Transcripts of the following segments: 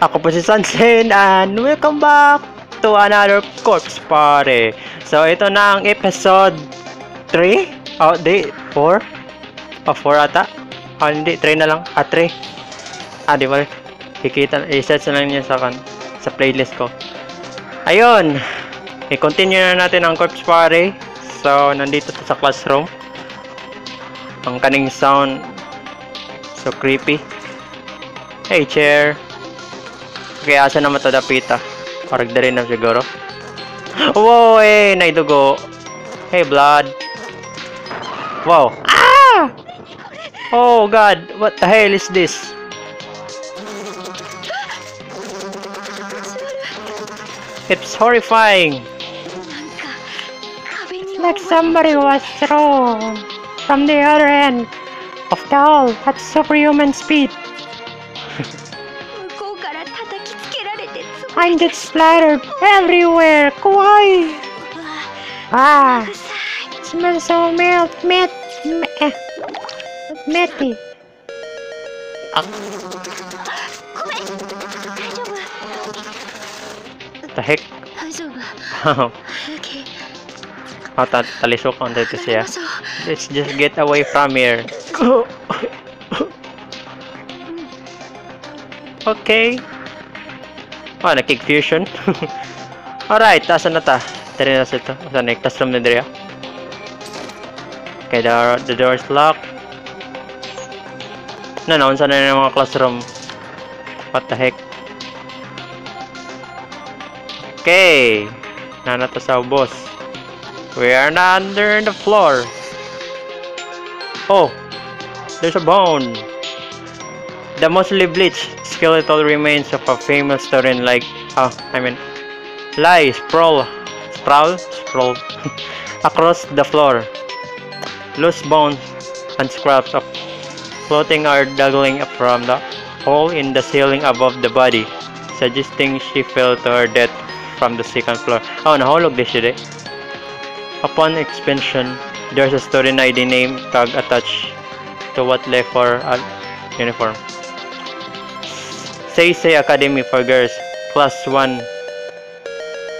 Ako po si Sansen, and welcome back to another Corpse Party. So ito na ang episode 3? Oh, di, 4? O, oh, 4 ata? Oh, hindi, 3 na lang. Ah, 3. Ah, di ba? Kikita, i-set na lang niya sa playlist ko. Ayun! I-continue na natin ang Corpse Party. So, nandito to sa classroom. Ang kaning sound, so creepy. Hey, chair. Kaya asa naman to dapita? Parang darin na siguro. Wow, eh, naidugo. Hey, blood. Wow. Ah! Oh, God. What the hell is this? It's horrifying. It's like somebody was thrown from the other end of the hall at superhuman speed. I get splattered everywhere. Kawaii. Ah, it smells so metty. The heck? Oh, talisok on dito siya. Let's just get away from here. Okay. Oh, nag-kick fusion. Alright, asan na ta? Dari na sa ito. Asan na? Classroom na dari. Okay, the door is locked. No, no. Asan na yung mga classroom? What the heck? Okay. Nana to sa boss. We are not under the floor. Oh. There's a bone. The mostly bleached skeletal remains of a famous tauren like sprawl across the floor. Loose bones and scraps of clothing are dangling from the hole in the ceiling above the body, suggesting she fell to her death from the second floor. Oh, nahulog this shit. Upon expansion, there's a tauren ID name tag attached to what left for her uniform. Seisei Academy for Girls, Class 1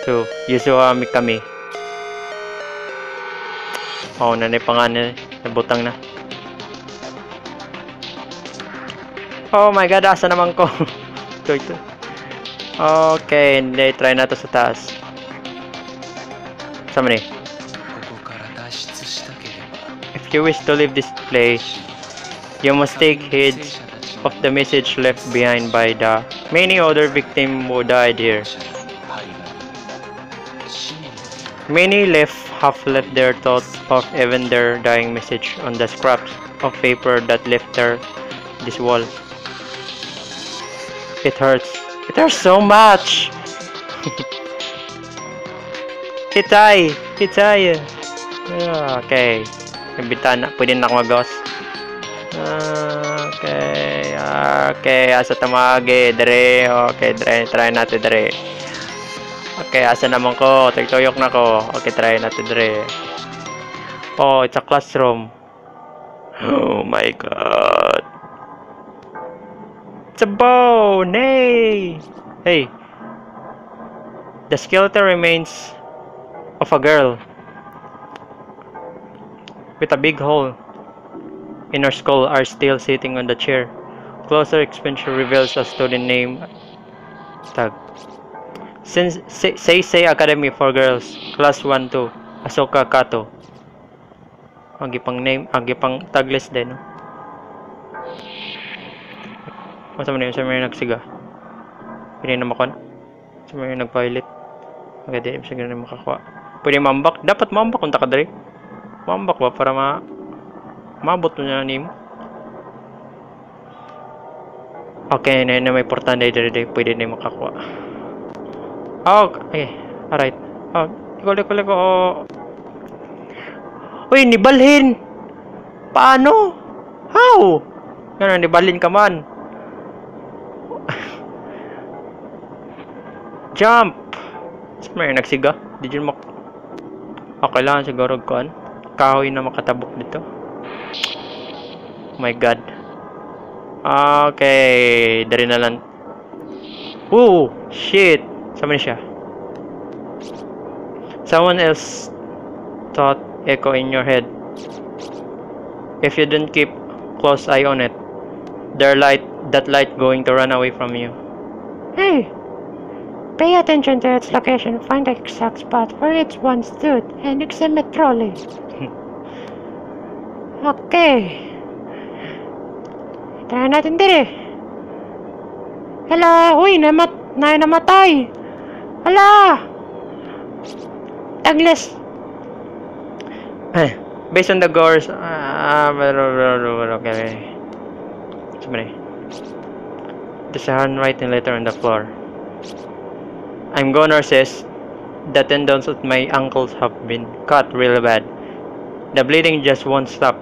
to Yuzua Mikami. Oh, nanay pa nga na, nabutang na. Oh my God, asa naman ko? ito. Okay, hindi, try na to sa taas. Samani. If you wish to leave this place, you must take heed of the message left behind by the many other victims who died here. Many have left their thoughts of even their dying message on the scraps of paper that left this wall. It hurts. It hurts so much. Itay. Okay. Nabitan na. Pwede na akong mag-host. Okay, asa tamage, dere. Okay, try natin dere. Okay, asa naman ko, tagtoyok na ko. Okay, try natin dere. Oh, it's a classroom. Oh my God. It's a bone, hey! Hey. The skeletal remains of a girl with a big hole in her skull are still sitting on the chair. Closer expansion reveals a student name tag. Since Seisei Academy for Girls, Class 1 to Ahsoka Kato. Ang gipang name, ang gipang tag list din. Masa man yun, sa mga nagsiga. Pininamakon. Sa mga nagpilot. Agad din, sa mga makakuha. Pwede mambak. Dapat mambak kung takadari. Mambak ba para mabot mo na name. Okay, na may portan day dito. Pwede na makakuha. Okay. Alright. Oh, iko. Uy, nibalhin! Paano? How? Ganun, nibalhin ka man. Jump! May nagsiga. Did you mak... Okay lang, siguro kuan. Kahoy na makatabok dito. Oh my God. Okay, dari na lang. Oh shit! Sama siya. Someone else thought echo in your head. If you didn't keep close eye on it, that light going to run away from you. Hey! Pay attention to its location, find the exact spot where it once stood, and examine it thoroughly. Okay. Tara natin dire. Hala, uy, namatay. Hala! Tagles. Based on the gores, okay. There's a handwriting letter on the floor. I'm Gonor says the tendons of my ankles have been cut really bad. The bleeding just won't stop.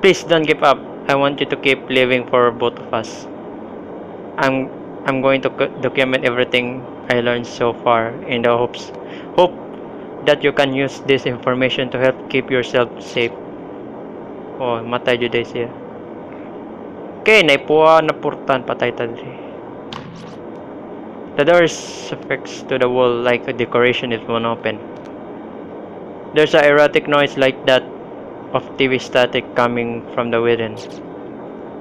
Please don't give up. I want you to keep living for both of us. I'm going to document everything I learned so far in the hope that you can use this information to help keep yourself safe. Oh, matay jud day siya. Okay, naipua napurtan patay tadi. The door is affixed to the wall like a decoration if one open. There's an erratic noise like that of TV static coming from the within.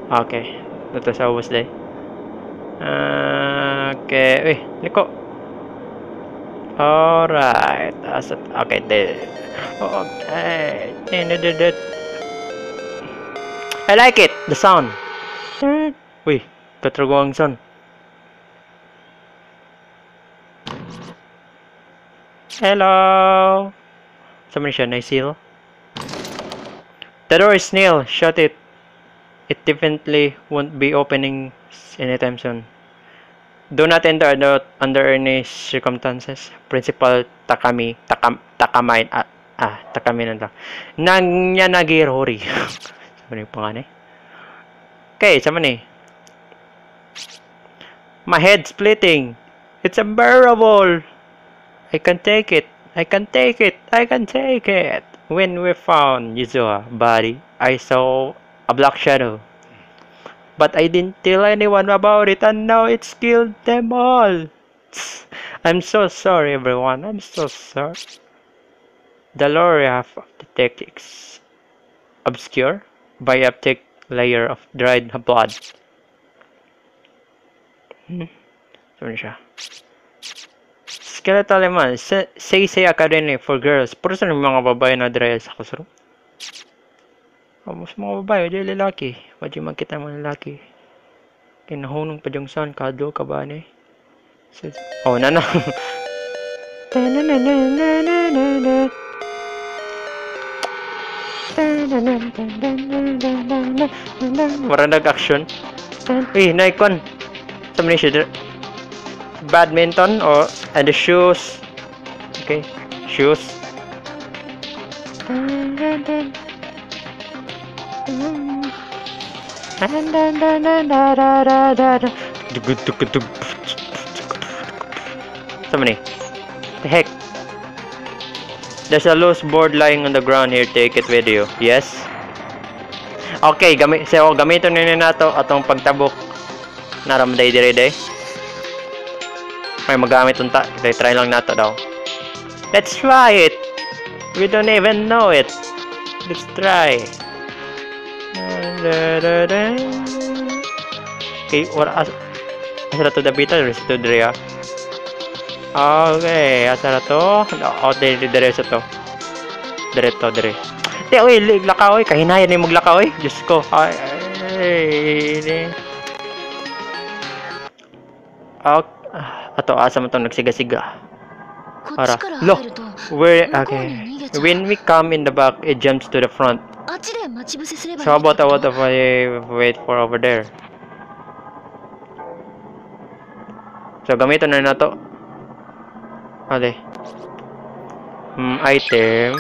Okay, that was always there. Okay, Nico. Alright, okay, there. Okay, I like it, the sound. Wait, katrugong sound. Hello. Somebody shut my seal. The door is nailed. Shut it. It definitely won't be opening anytime soon. Do not enter under any circumstances. Principal Takami. Takamai. Takami nanda. Nanyanagirori. Somebody pangani. Okay, somebody. My head's splitting. It's unbearable. I can take it. When we found Yuzua's body, I saw a black shadow. But I didn't tell anyone about it, and now it's killed them all. I'm so sorry, everyone. I'm so sorry. The lore of the text is obscured by a thick layer of dried blood. Skeletal naman, Seisei Academy for Girls. Puro saan yung mga babae na dry sa classroom? Mas mga babae, hindi lalaki. Pwede yung magkita ng mga lalaki. Kinahunong pa yung saan, kado, kabane. Oh, nana. Parang nag-action. Eh, naikon. Sabi niya siya. Badminton or and the shoes. Okay, shoes. Somebody, the heck? There's a loose board lying on the ground here. Take it with you. Yes. Okay, gamiton nina nato atong pagtabok. Naramday dire-day. May magamit unta. Try lang nato daw. Let's try it. We don't even know it. Let's try. Okay, asara to the beta, rest to Drea. Okay, asara to. O, dire sa to. Dire. Te, oy, laka, oy. Kahinayan na yung maglaka, oy. Diyos ko. Okay. Ato asa mo itong nagsiga-siga. Ara. Look! Where? Okay. When we come in the back, it jumps to the front. So how about I wait for over there? So gamitin na nato. Okay. Item.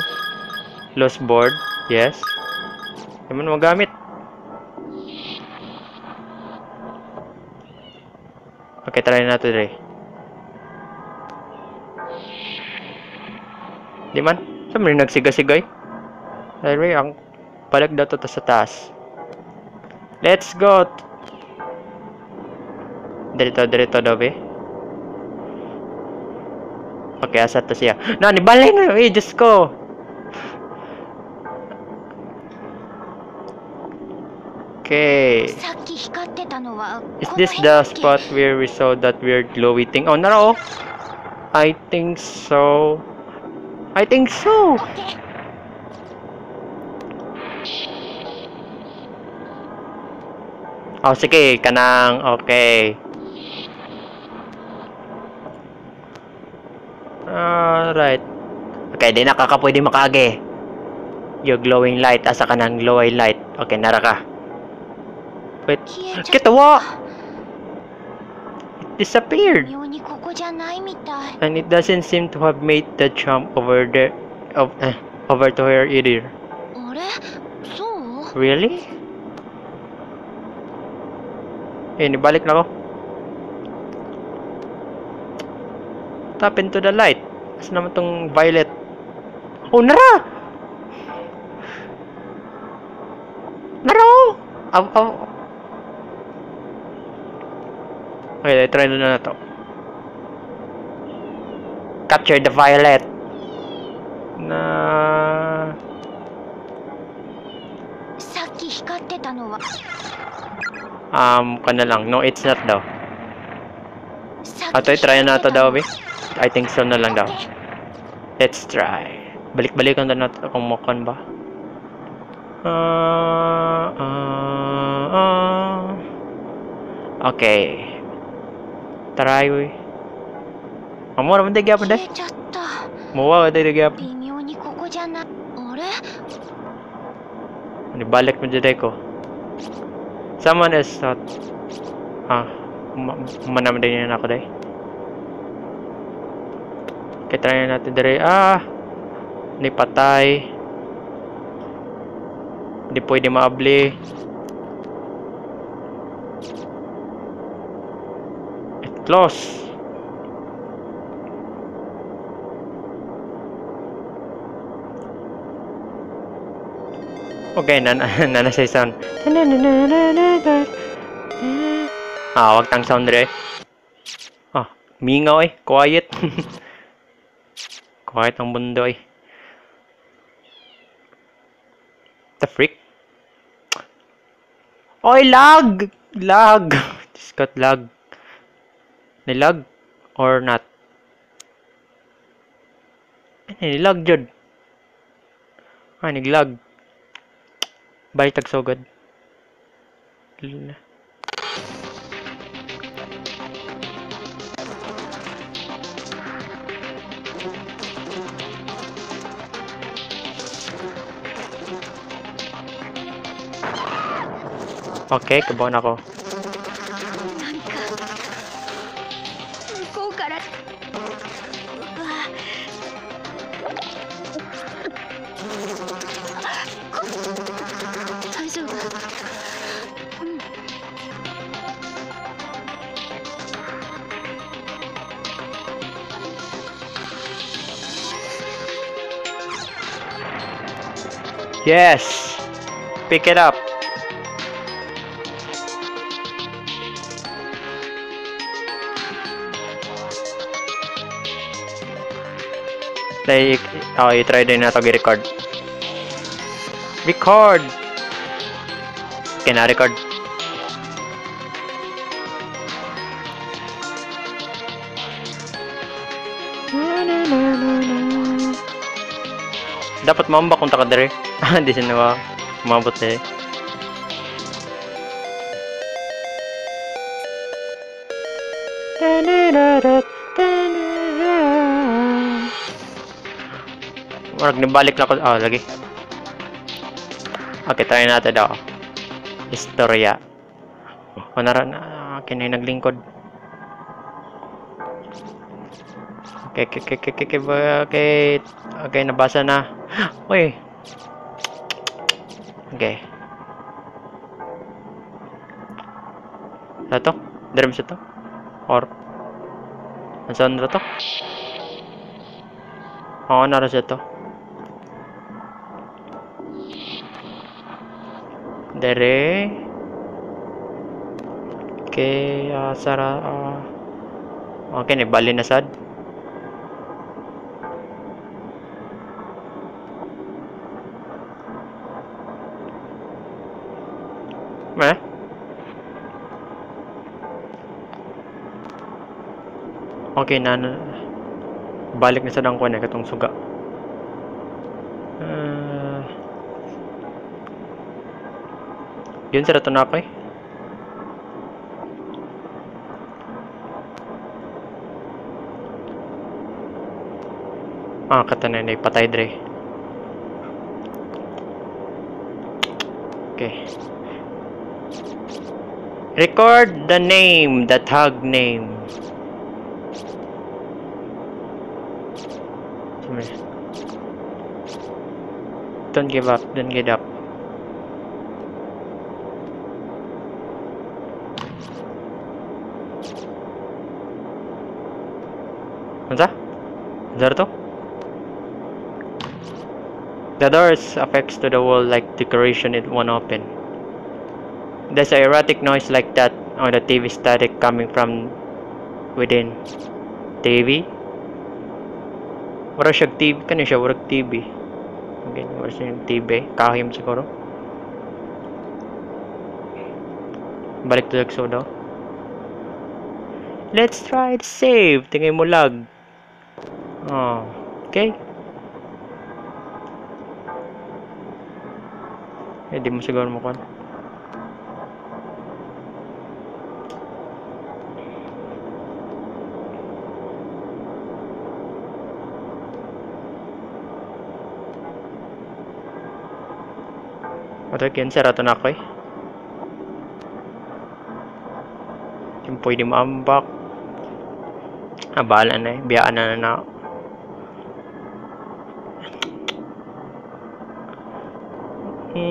Loose board. Yes. Hindi mo magamit. Okay, try natin rin. Di man? Saan mo rin nagsigasigay? Anyway, ang palag daw to sa taas. Let's go! Diretso daw eh. Okay, asa to siya? Nani, balik na! Eh, Diyos ko! Okay. Is this the spot where we saw that weird glowy thing? Oh, no! I think so. I think so! Oh, sige, kanang. Okay. Alright. Okay, di nakakapwede makaagi. Your glowing light. Asa ka ng glowing light? Okay, nara ka. Wait. Kitawa! It disappeared. And it doesn't seem to have made the jump over there. Over to her either. Really? Eh, nibalik na ako. Tap into the light. As naman tong violet. Oh, nara! Nara! Ow, ow. Okay, try na to. Capture the violet. Na... kana lang. No, it's not daw. Ato'y try na to daw, eh. I think so na lang daw. Let's try. Balik-balikan na natin kung mukhang ba. Okay. Try we. Amor, hindi gap na. Mawa, hindi gap. Balik mo dito ko. Someone is not. Manamday niya na ako dahi. Okay, try na natin dari. Hindi patay. Hindi pwede maabli. It close. Okay, nanasay sound. Wag tang sound dari. Mingaw eh. Quiet. Kahit ang mundo eh. The freak? Oy, lag! Lag! Just got lag. Nilag? Or not? Nilag jud. Naglag. Balitag so good. Okay, kabon ako. Yes! Pick it up! Like, you try din na to record. Record! Okay, na-record. Dapat mamba kung takadari. Hindi sinawa. Umabot eh. Marag nabalik na ko. Lagi. Okay, try natin daw. Istorya. Manara na. Okay, na yung naglingkod. Okay, nabasa na. Uy. Okay. Sa to? Dream sa to? Or? Saan na to? Oo, nara sa to. Dere. Okay, Sara. Okay, nabali na sad. Eh? Okay na, balik na sad ang kuan katong suga. Yun sa rato na ako eh. Ah, katanay na ipatay dre. Okay. Record the name, the tag name. Don't give up, don't get up. To? The doors affects to the wall like decoration it won't open. There's a erratic noise like that on the TV static coming from within. TV? Wala siyang TV. Kano siya? Wala TV. Okay, wala siyang TV. Kahim siguro. Balik to the exodo. Let's try to save. Tingay mo lag. Oh, okay. Eh, di mo siguro makuha. Ato, kinsa rato na ako eh. Yung pwede maambak. Ah, bahala na eh. Biyaan na na ako. Oh.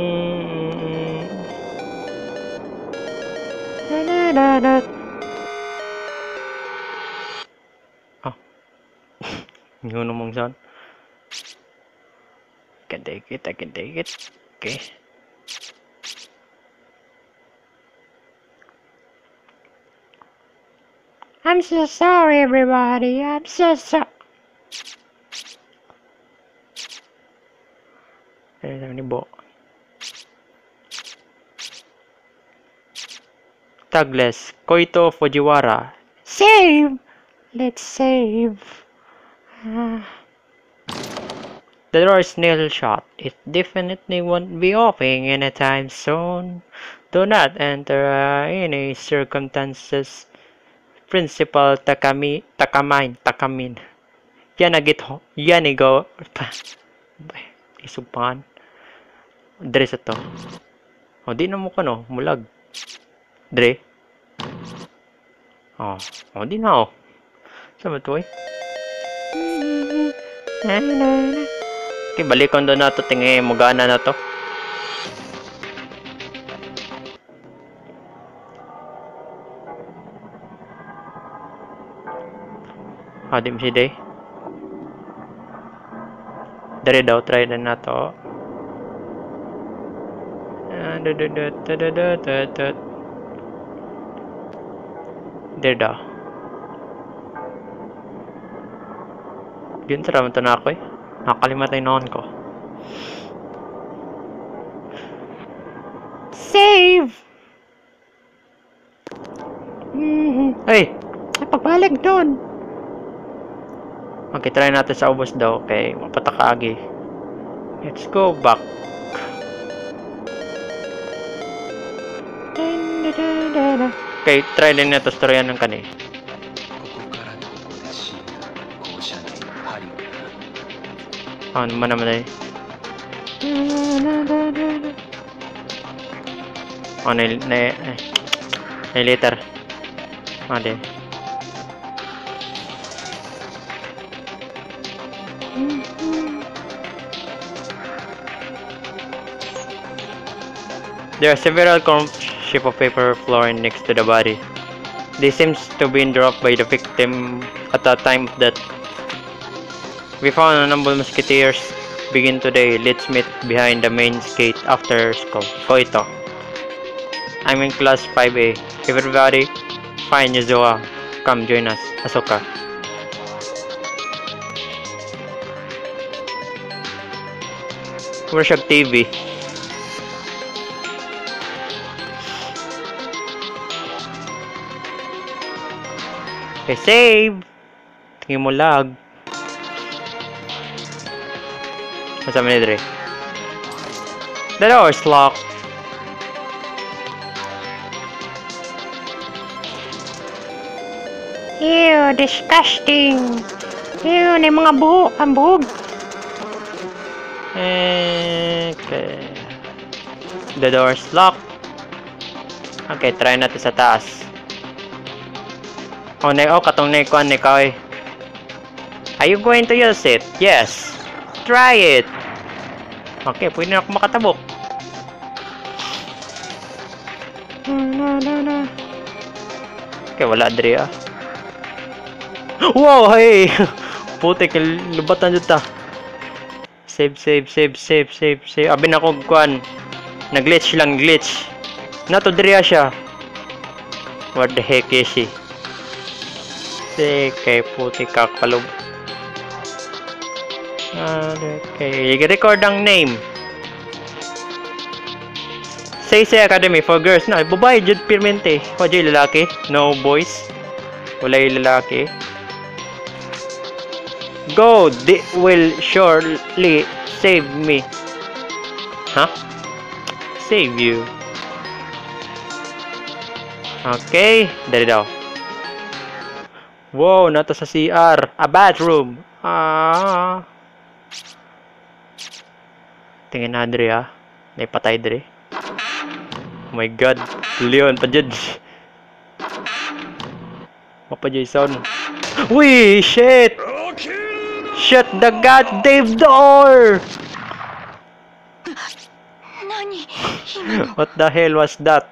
You know mong son. Can take it, I can take it. Okay. I'm so sorry everybody. I'm so sorry. Tagless, Koito Fojiwara. Save! Let's save. The door is nail shut. It definitely won't be opening anytime soon. Do not enter any circumstances. Principal Takamin. Yanigo. Isupan. Dress ito. O, di na mo ka no. Mulag. Dre. Oh, oh, di na oh. Saan ba ito eh? Okay, balikon doon na ito. Tingin, magana na ito. Ah, di mo si Day. Dre daw, try na na ito. Deda. Yun, sarama ito na ako eh. Nakakalimatay noon ko. Save! Ay! Ay, pagbalik doon! Okay, try natin sa ubos daw. Okay, mapatakagi. Let's go back. Okay, try din na ito storyan ng kani. Ah, naman naman eh. Oh, later. Ah, di. There are several sheets of paper flowing next to the body. They seems to be dropped by the victim at the time of death. We found a number of musketeers begin today. Let's meet behind the main gate after Koito. I'm in class 5A. Everybody, find Yuzua. Come join us, Ahsoka. Worship TV. Okay, save! Tingin mo lag. What's up, Nidre? The door is locked. Ew, disgusting. Ew, na mga buhok. Ang buhog. Okay. The door is locked. Okay, try natin sa taas. Oh, katong naikuan ni Kaoy. Are you going to use it? Yes. Try it. Okay, pwede na ako makatabok. Okay, wala diri ah. Wow, hey! Putik, lubatan dito. Save. Abin ako kuan. Naglitch lang, glitch. Nato diri siya. What the heck is she? Okay, putik kakalo. Okay, i-record ang name. Seisei Academy for Girls. No, babae jud pirmente. Wala yung lalaki. No boys. Wala yung lalaki. Go, they will surely save me. Huh? Save you. Okay, there it is. Wow, nato sa CR. A bathroom. Ah. Tingin na dre ah. Naipatay dre. Oh my god. Leon pa dyan. Mapa dyan sound. Uy, shit. Shut the goddamn door. What the hell was that?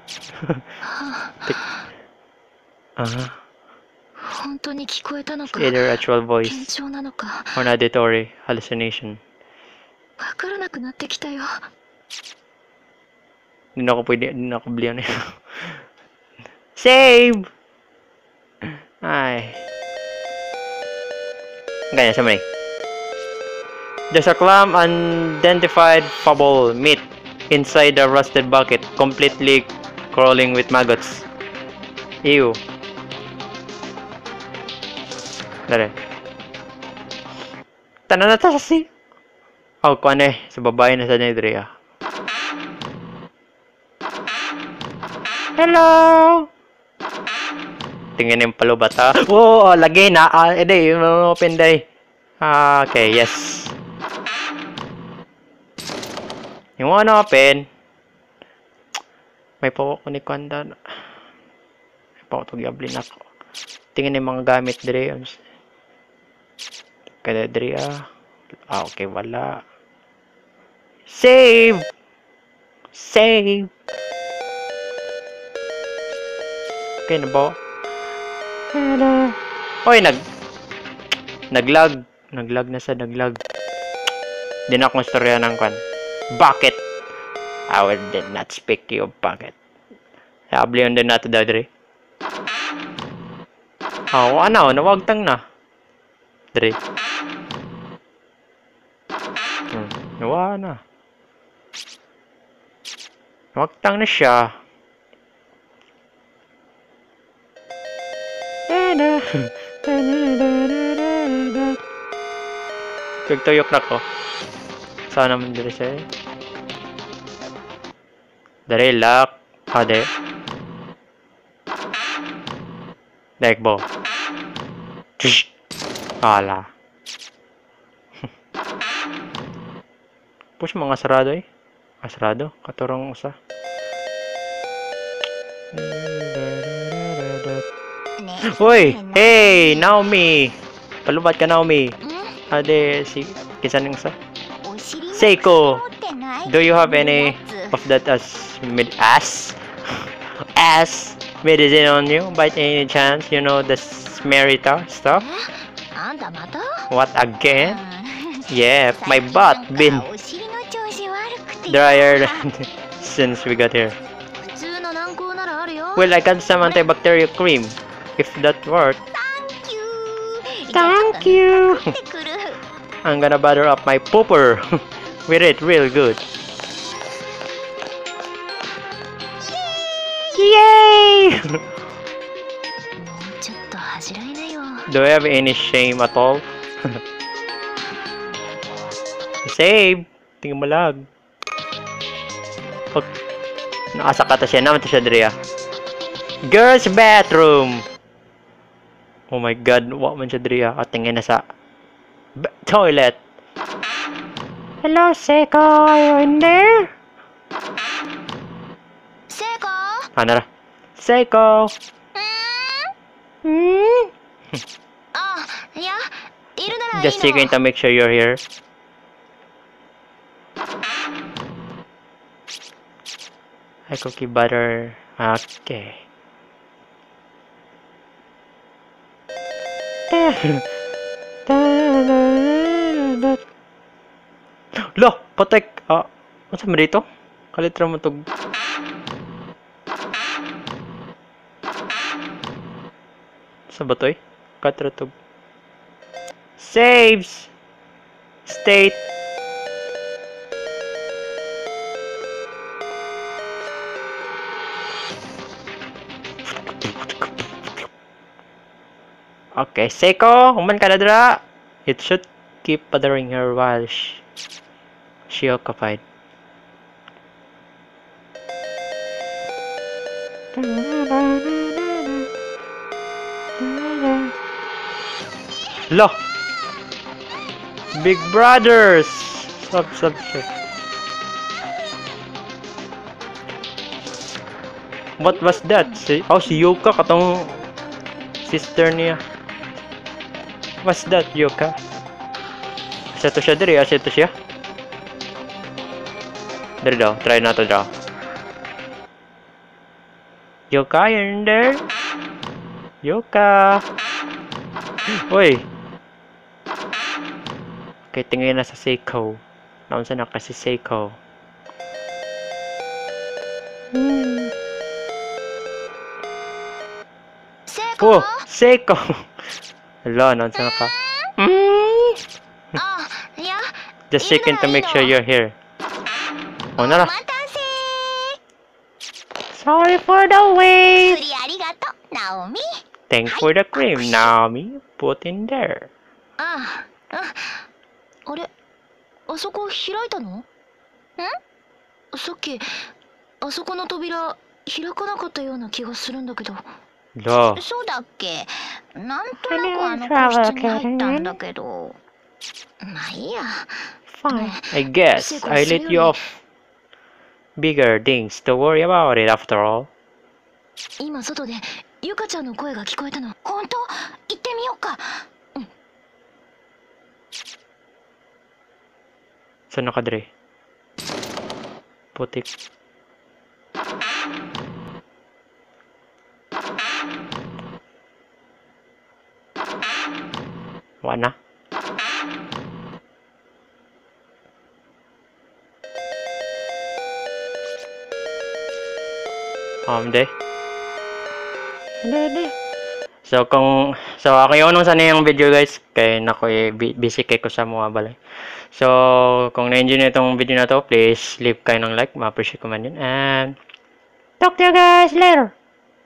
Ah. It's either actual voice or auditory hallucination. Hindi na ako bliyan eh. Save! Ay. Ganyan, samay. There's a clam unidentified fable meat inside a rusted bucket, completely crawling with maggots. Ew. Tana na ta si. Oh, kone sa babae na sa Nidria. Hello. Tingin ng palubat ha. Oh, lagay na. Ede, open day. Okay, yes. You want open? May pawak ko ni Kanda. May pawak to gablin ako. Tingin ng mga gamit dire. Kada diri ah. Ah, okay, wala. Save! Save! Okay na ba? Tada! Oy, naglag. Naglag. Di na akong storya ng kwan. Bucket! I will did not speak to your bucket. Abliyon din nato daw, diri. Oh, ano? Nawagtang na. Diri. Nawa na. Nawagtang na siya. Tugtuyok na ko. Sana naman diri siya eh. Dari, lock. Ade. Dekbo. Tsh. Ala. Push mga sarado eh. Sarado? Katurang usa. Uy! Hey! Naomi! Palubat ka, Naomi. Ade, si... Kinsan yung usa? Seiko! Do you have any of that ass medicine on you? By any chance, you know the smerita stuff? What again? Yeah, my butt been drier since we got here. Well, I got some antibacterial cream. If that worked. Thank you! I'm gonna butter up my pooper with it real good. Yay! Do I have any shame at all? Save! Tingin mo lag. Nakasakata siya. Naman to siya, Drea. Girls' bathroom! Oh my god. What man siya, Drea. At tingin na sa toilet. Hello, Seiko. Are you in there? Seiko? Ano na? Seiko! Just checking to make sure you're here. Hi, cookie butter. Okay. Lo, patek. What's up dito? Kalitra mo to. Sa ba to eh? Katra to. Saves state. Okay, Seiko, human ka na dra. It should keep bothering her while she occupied. Lo! Big Brothers! Sub. What was that? Si Yuka katong sister niya. What's that, Yuka? Asa to siya diri? Asa to siya? Diri daw. Try na to daw. Yuka, you're in there? Yuka! Uy! Okay, tingin na sa Seiko. Naunsa na kasi Seiko. Seiko! Oh, Seiko! Hello, naunsa na ka. Just checking to make sure you're here. Oh, nara. Sorry for the wait! Thanks for the cream, Naomi. Put in there. Fine. I guess I let you off bigger things to worry about it after all. Saan na ka, Dre? Putik. Wala na. So ako yun nung sana yung video guys kay nako busy kay ko sa mga balay. So kung na-enjoy niyo itong video na to, please leave kayo ng like, ma-appreciate ko man yun, and talk to you guys later.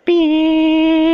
Peace.